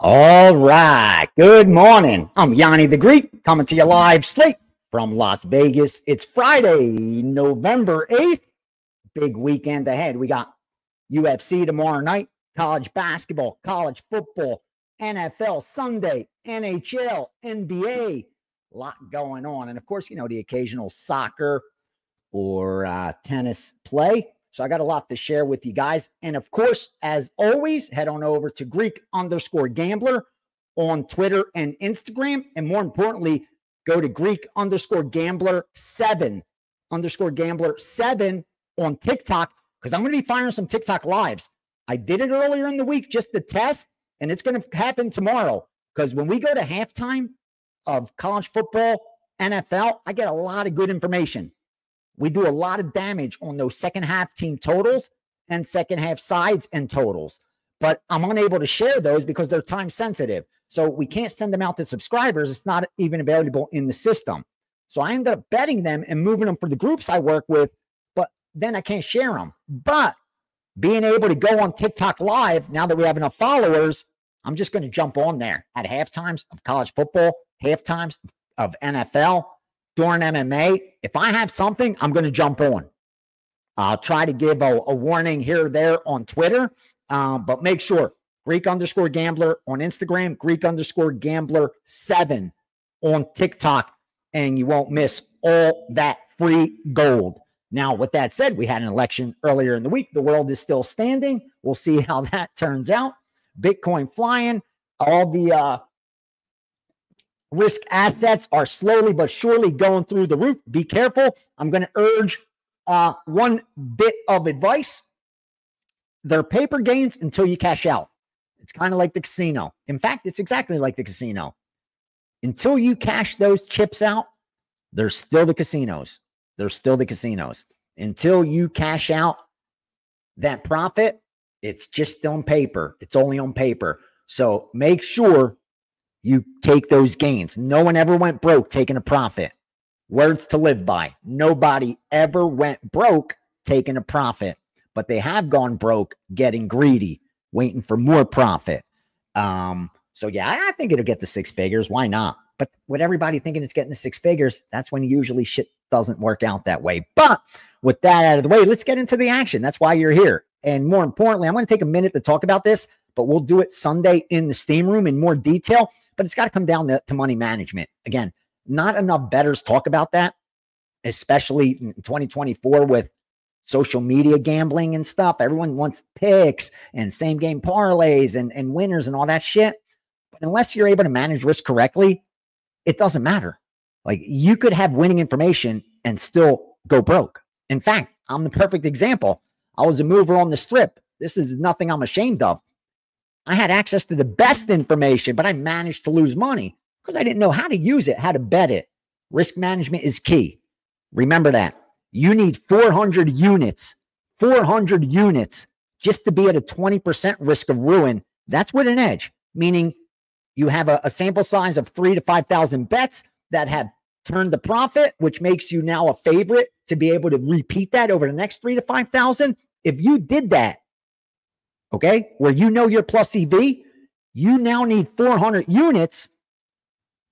All right. Good morning. I'm Yanni the Greek, coming to you live straight from Las Vegas. It's Friday, November 8th. Big weekend ahead. We got UFC tomorrow night, college basketball, college football, NFL Sunday, NHL, NBA. A lot going on. And of course, you know, the occasional soccer or tennis play. So I got a lot to share with you guys. And of course, as always, head on over to Greek_Gambler on Twitter and Instagram. And more importantly, go to Greek_Gambler 7 on TikTok, because I'm going to be firing some TikTok lives. I did it earlier in the week, just to test, and it's going to happen tomorrow. Because when we go to halftime of college football, NFL, I get a lot of good information. We do a lot of damage on those second half team totals and second half sides and totals. But I'm unable to share those because they're time sensitive. So we can't send them out to subscribers. It's not even available in the system. So I ended up betting them and moving them for the groups I work with, but then I can't share them. But being able to go on TikTok Live, now that we have enough followers, I'm just going to jump on there at half times of college football, half times of NFL, during MMA. If I have something, I'm going to jump on. I'll try to give a warning here or there on Twitter, but make sure Greek_Gambler on Instagram, Greek_Gambler 7 on TikTok, and you won't miss all that free gold. Now, with that said, we had an election earlier in the week. The world is still standing. We'll see how that turns out. Bitcoin flying. All the risk assets are slowly but surely going through the roof. Be careful. I'm going to urge one bit of advice. They're paper gains until you cash out. It's kind of like the casino. In fact, it's exactly like the casino. Until you cash those chips out, they're still the casinos. They're still the casinos. Until you cash out that profit, it's just on paper. It's only on paper. So make sure you take those gains. No one ever went broke taking a profit. Words to live by. Nobody ever went broke taking a profit, but they have gone broke getting greedy, waiting for more profit. So yeah, I think it'll get the six figures. Why not? But with everybody thinking it's getting the six figures, that's when usually shit doesn't work out that way. But with that out of the way, let's get into the action. That's why you're here. And more importantly, I'm going to take a minute to talk about this, but we'll do it Sunday in the steam room in more detail. But it's got to come down to money management. Again, not enough bettors talk about that, especially in 2024 with social media gambling and stuff. Everyone wants picks and same game parlays and winners and all that shit. But unless you're able to manage risk correctly, it doesn't matter. Like, you could have winning information and still go broke. In fact, I'm the perfect example. I was a mover on the strip. This is nothing I'm ashamed of. I had access to the best information, but I managed to lose money because I didn't know how to use it, how to bet it. Risk management is key. Remember that. You need 400 units just to be at a 20% risk of ruin. That's with an edge, meaning you have a sample size of 3,000 to 5,000 bets that have turned the profit, which makes you now a favorite to be able to repeat that over the next 3,000 to 5,000. If you did that, okay, where you know your plus EV, you now need 400 units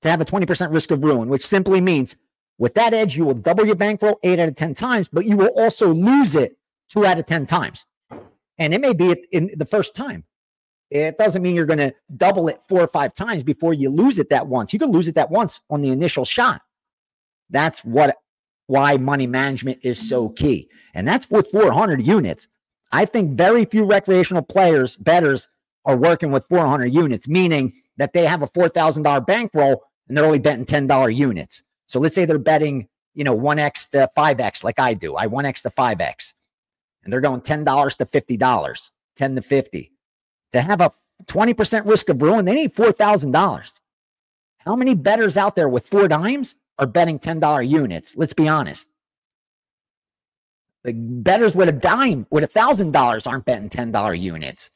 to have a 20% risk of ruin, which simply means with that edge, you will double your bankroll 8 out of 10 times, but you will also lose it 2 out of 10 times. And it may be in the first time. It doesn't mean you're going to double it 4 or 5 times before you lose it that once. You can lose it that once on the initial shot. That's why money management is so key. And that's with 400 units. I think very few recreational players, bettors, are working with 400 units, meaning that they have a $4,000 bankroll and they're only betting $10 units. So let's say they're betting, you know, 1X to 5X like I do. I 1X to 5X. And they're going $10 to $50, 10 to 50. To have a 20% risk of ruin, they need $4,000. How many bettors out there with 4 dimes are betting $10 units? Let's be honest. The bettors with a dime, with $1,000 aren't betting $10 units.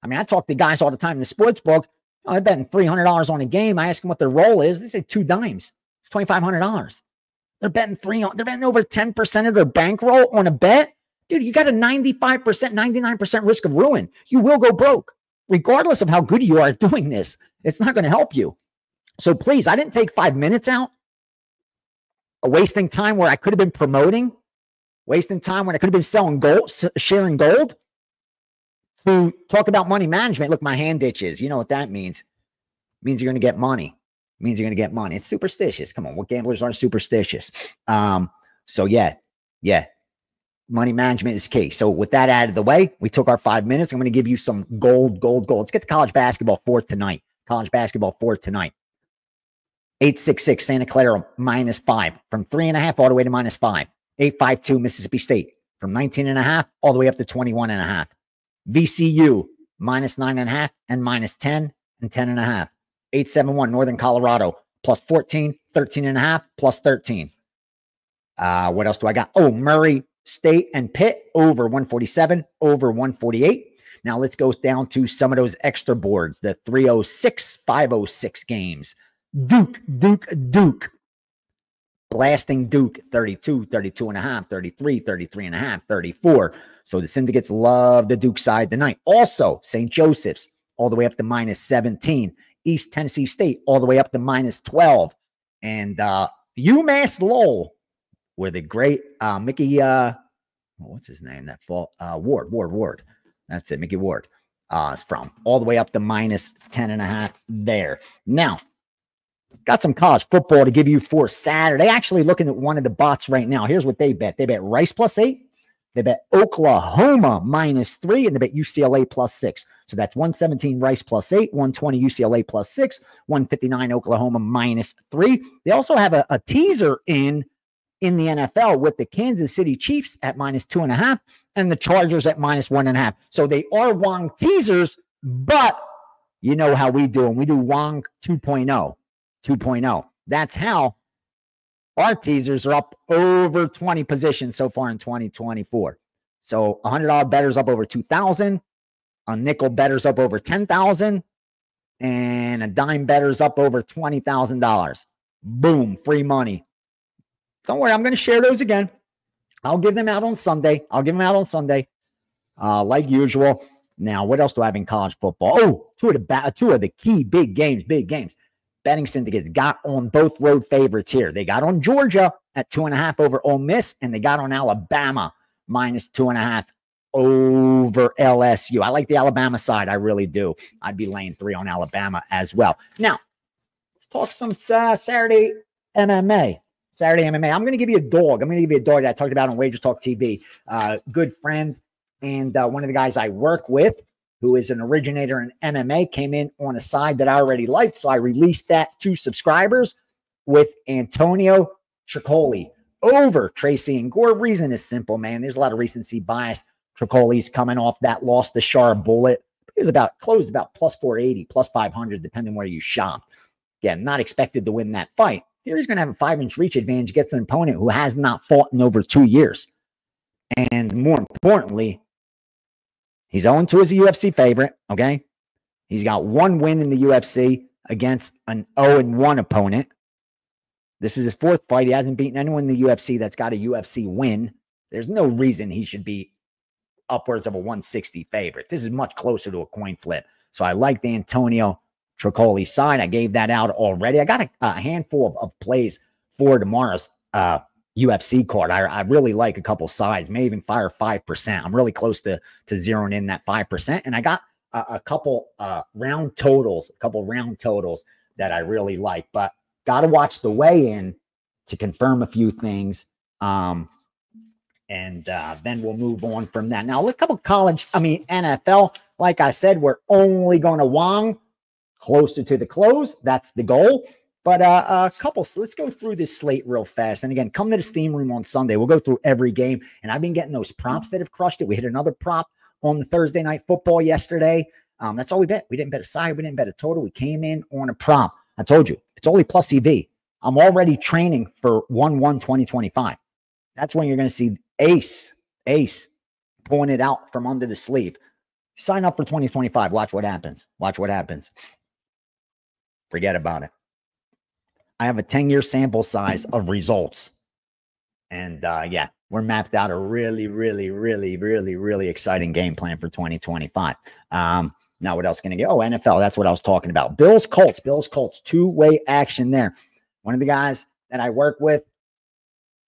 I mean, I talk to guys all the time in the sports book. Oh, they're betting $300 on a game. I ask them what their roll is. They say 2 dimes. It's $2,500. They're betting they're betting over 10% of their bankroll on a bet. Dude, you got a 95%, 99% risk of ruin. You will go broke. regardless of how good you are at doing this, it's not going to help you. So please, I didn't take 5 minutes out of wasting time where I could have been promoting, wasting time when I could have been selling gold, sharing gold, to talk about money management. Look, my hand itches. You know what that means. It means you're going to get money. It means you're going to get money. It's superstitious. Come on. What gamblers aren't superstitious? So yeah. Money management is key. So with that out of the way, we took our 5 minutes. I'm going to give you some gold. Let's get to college basketball for tonight. College basketball for tonight. 866 Santa Clara -5 from 3.5 all the way to -5. 852 Mississippi State from 19.5 all the way up to 21.5. VCU -9.5 and -10 and 10.5. 871 Northern Colorado +14, 13.5, +13. What else do I got? Oh, Murray State and Pitt over 147, over 148. Now let's go down to some of those extra boards, the 306, 506 games. Duke. Blasting Duke, 32, 32.5, 33, 33.5, 34. So the syndicates love the Duke side tonight. Also, St. Joseph's all the way up to -17. East Tennessee State all the way up to -12. And UMass Lowell, where the great Mickey, what's his name? That fall, Ward. That's it, Mickey Ward is from all the way up to -10.5 there. Now, got some college football to give you for Saturday. Actually looking at one of the bots right now. Here's what they bet. They bet Rice +8. They bet Oklahoma -3. And they bet UCLA +6. So that's 117 Rice +8, 120 UCLA +6, 159 Oklahoma -3. They also have a teaser in the NFL with the Kansas City Chiefs at -2.5 and the Chargers at -1.5. So they are Wong teasers, but you know how we do them. We do Wong 2.0. That's how our teasers are up over 20 positions so far in 2024. So $100 bettors up over 2,000, a nickel bettors up over 10,000, and a dime bettors up over $20,000. Boom, free money. Don't worry, I'm going to share those again. I'll give them out on Sunday. Like usual. Now, what else do I have in college football? Oh, two of the key big games. Betting syndicates got on both road favorites here. They got on Georgia at 2.5 over Ole Miss, and they got on Alabama -2.5 over LSU. I like the Alabama side. I really do. I'd be laying 3 on Alabama as well. Now, let's talk some Saturday MMA. Saturday MMA. I'm going to give you a dog. That I talked about on WagerTalk TV. Good friend and one of the guys I work with, who is an originator in MMA, came in on a side that I already liked. So I released that to subscribers with Antonio Tricoli over Tracy and Gore. Reason is simple, man. There's a lot of recency bias. Tricoli's coming off that loss to Shar Bullet. It was closed about +480, +500, depending where you shop. Again, not expected to win that fight. Here he's going to have a 5-inch reach advantage against an opponent who has not fought in over 2 years. And more importantly, he's 0-2 as a UFC favorite, okay? He's got one win in the UFC against an 0-1 opponent. This is his fourth fight. He hasn't beaten anyone in the UFC that's got a UFC win. There's no reason he should be upwards of a 160 favorite. This is much closer to a coin flip. So I like the Antonio Tricoli side. I gave that out already. I got a handful of plays for tomorrow's UFC card. I really like a couple sides, may even fire 5%. I'm really close to zeroing in that 5%. And I got a couple round totals that I really like, but got to watch the weigh-in to confirm a few things. And then we'll move on from that. Now, a couple NFL, like I said, we're only going to Wong closer to the close. That's the goal. But let's go through this slate real fast. And again, come to the steam room on Sunday. We'll go through every game. And I've been getting those props that have crushed it. We hit another prop on the Thursday night football yesterday. That's all we bet. We didn't bet a side. We didn't bet a total. We came in on a prop. I told you, it's only plus EV. I'm already training for 1/1/2025. That's when you're going to see Ace pulling it out from under the sleeve. Sign up for 2025. Watch what happens. Forget about it. I have a 10-year sample size of results. And yeah, we're mapped out a really exciting game plan for 2025. Now what else can I get? Oh, NFL. That's what I was talking about. Bills Colts, two-way action there. One of the guys that I work with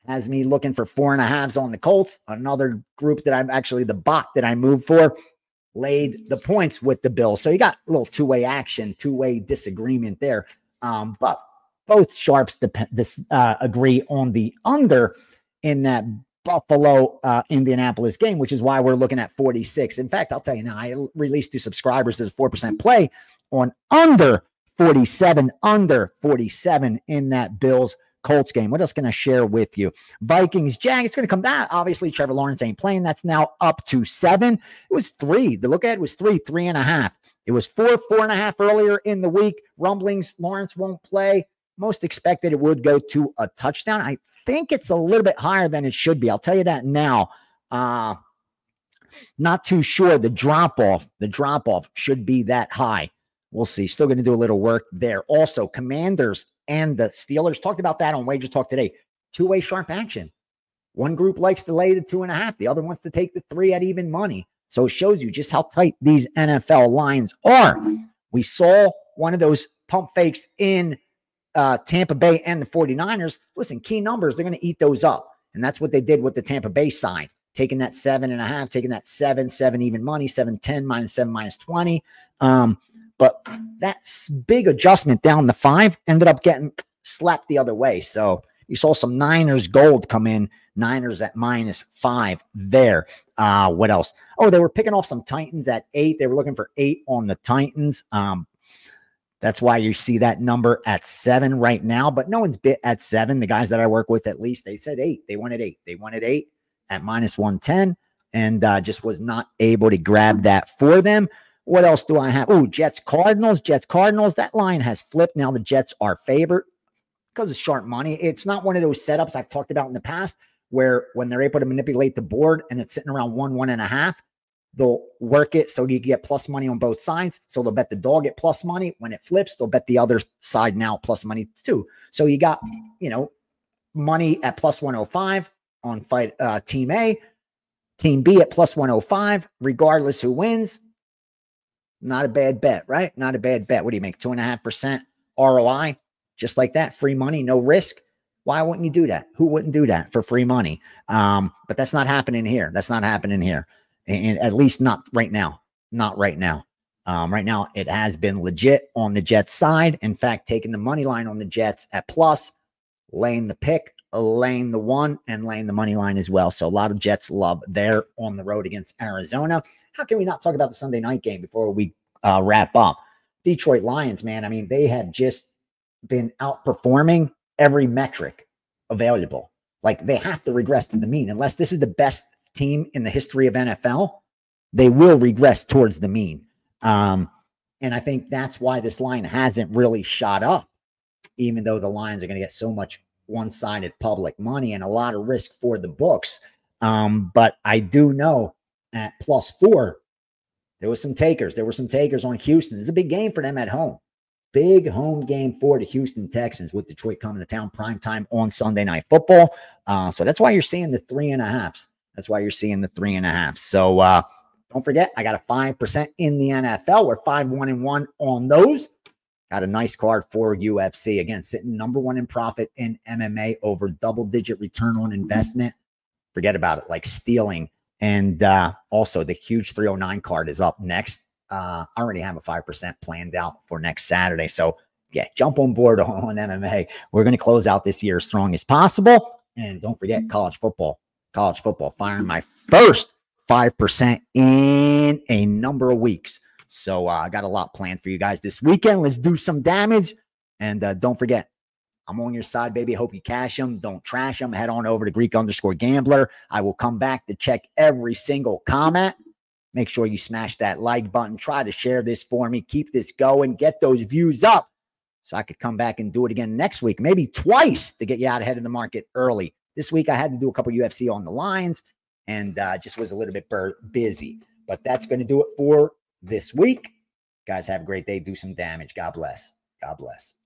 has me looking for 4.5s on the Colts. Another group that I'm actually, the bot that I moved for, laid the points with the Bills. So you got a little two-way action, two-way disagreement there. But both sharps agree on the under in that Buffalo, Indianapolis game, which is why we're looking at 46. In fact, I'll tell you now, I released to subscribers as a 4% play on under 47 in that Bills Colts game. What else can I share with you? Vikings, Jag, it's going to come down. Obviously, Trevor Lawrence ain't playing. That's now up to 7. It was 3. The look ahead was 3, 3.5. It was 4, 4.5 earlier in the week. Rumblings, Lawrence won't play. Most expected it would go to a touchdown. I think it's a little bit higher than it should be. I'll tell you that now. Not too sure. The drop-off should be that high. We'll see. Still going to do a little work there. Also, Commanders and the Steelers, talked about that on Wager Talk today. Two-way sharp action. One group likes to lay the 2.5. The other wants to take the 3 at even money. So it shows you just how tight these NFL lines are. We saw one of those pump fakes in Tampa Bay and the 49ers. Listen, key numbers, they're going to eat those up. And that's what they did with the Tampa Bay side. Taking that 7.5, taking that 7 even money, 7-10, -7, -20. But that big adjustment down the 5 ended up getting slapped the other way. So you saw some Niners gold come in. Niners at -5 there. What else? Oh, they were picking off some Titans at 8. They were looking for 8 on the Titans. That's why you see that number at 7 right now. But no one's bit at 7. The guys that I work with, at least, they said 8. They wanted 8. They wanted 8 at -110 and just was not able to grab that for them. What else do I have? Oh, Jets, Cardinals. That line has flipped. Now the Jets are favored because of sharp money. It's not one of those setups I've talked about in the past where when they're able to manipulate the board and it's sitting around 1, 1.5, they'll work it so you get plus money on both sides. So they'll bet the dog at plus money. When it flips, they'll bet the other side now plus money too. So you got, you know, money at +105 on fight team A, team B at +105, regardless who wins. Not a bad bet, right? Not a bad bet. What do you make? 2.5% ROI, just like that. Free money, no risk. Why wouldn't you do that? Who wouldn't do that for free money? But that's not happening here. That's not happening here. And at least not right now. Not right now. Right now, it has been legit on the Jets side. In fact, taking the money line on the Jets at plus, laying the pick, laying the 1, and laying the money line as well. So a lot of Jets love there on the road against Arizona. How can we not talk about the Sunday night game before we wrap up? Detroit Lions, man. I mean, they had just been outperforming every metric available. Like, they have to regress to the mean. Unless this is the best team in the history of NFL, they will regress towards the mean. And I think that's why this line hasn't really shot up, even though the Lions are going to get so much one-sided public money and a lot of risk for the books. But I do know at +4, there was some takers. There were some takers on Houston. It's a big game for them at home. Big home game for the Houston Texans, with Detroit coming to town primetime on Sunday Night Football. So that's why you're seeing the 3.5s. That's why you're seeing the 3.5s. So don't forget, I got a 5% in the NFL. We're 5-1-1 on those. Got a nice card for UFC. Again, sitting #1 in profit in MMA, over double-digit return on investment. Forget about it, like stealing. And also the huge 309 card is up next. I already have a 5% planned out for next Saturday. So yeah, jump on board on MMA. We're going to close out this year as strong as possible. And don't forget college football, firing my first 5% in a number of weeks. So I got a lot planned for you guys this weekend. Let's do some damage. And don't forget, I'm on your side, baby. Hope you cash them. Don't trash them. Head on over to Greek_Gambler. I will come back to check every single comment. Make sure you smash that like button. Try to share this for me. Keep this going. Get those views up so I could come back and do it again next week, maybe twice, to get you out ahead of the market early. This week, I had to do a couple UFC on the lines and just was a little bit busy. But that's going to do it for this week. Guys, have a great day. Do some damage. God bless. God bless.